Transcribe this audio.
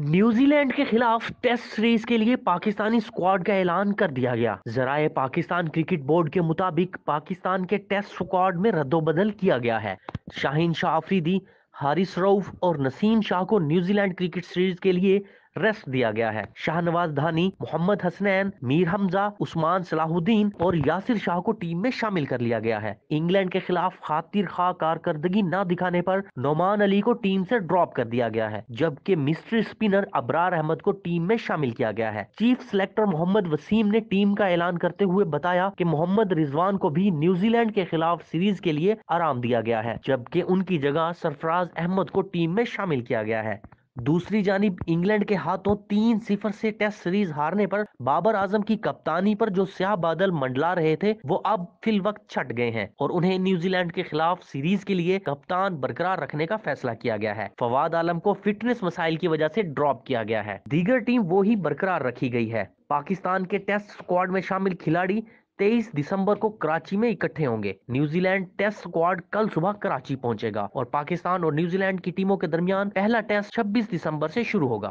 New Zealand के खिलाफ test series के लिए पाकिस्तानी स्क्वाड का ऐलान कर दिया गया। जराए पाकिस्तान क्रिकेट बोर्ड के मुताबिक पाकिस्तान के टेस्ट स्क्वाड में रद्दोबदल किया गया है। शाहिन शाह आफरी, हारिस रउफ और नसीम शाह को न्यूजीलैंड क्रिकेट सीरीज के लिए रेस्ट दिया गया है। शाहनवाज धानी, मोहम्मद हसनैन, मीर हमजा, उस्मान सलाहुद्दीन और यासिर शाह को टीम में शामिल कर लिया गया है। इंग्लैंड के खिलाफ खातिर खा कारकर्दगी न दिखाने पर नौमान अली को टीम से ड्रॉप कर दिया गया है, जबकि मिस्ट्री स्पिनर अब्रार अहमद को टीम में शामिल किया गया है। चीफ सेलेक्टर मोहम्मद वसीम ने टीम का ऐलान करते हुए बताया कि मोहम्मद रिजवान को भी न्यूजीलैंड के खिलाफ सीरीज के लिए आराम दिया गया है, जबकि उनकी जगह सरफराज अहमद को टीम में शामिल किया गया है। दूसरी जानिब इंग्लैंड के हाथों 3-0 से टेस्ट सीरीज हारने पर बाबर आजम की कप्तानी पर जो स्याह बादल मंडला रहे थे वो अब फिल वक्त छट गए हैं और उन्हें न्यूजीलैंड के खिलाफ सीरीज के लिए कप्तान बरकरार रखने का फैसला किया गया है। फवाद आलम को फिटनेस मसाइल की वजह से ड्रॉप किया गया है। दीगर टीम वो ही बरकरार रखी गई है। पाकिस्तान के टेस्ट स्क्वाड में शामिल खिलाड़ी 23 दिसंबर को कराची में इकट्ठे होंगे। न्यूजीलैंड टेस्ट स्क्वाड कल सुबह कराची पहुंचेगा और पाकिस्तान और न्यूजीलैंड की टीमों के दरमियान पहला टेस्ट 26 दिसंबर से शुरू होगा।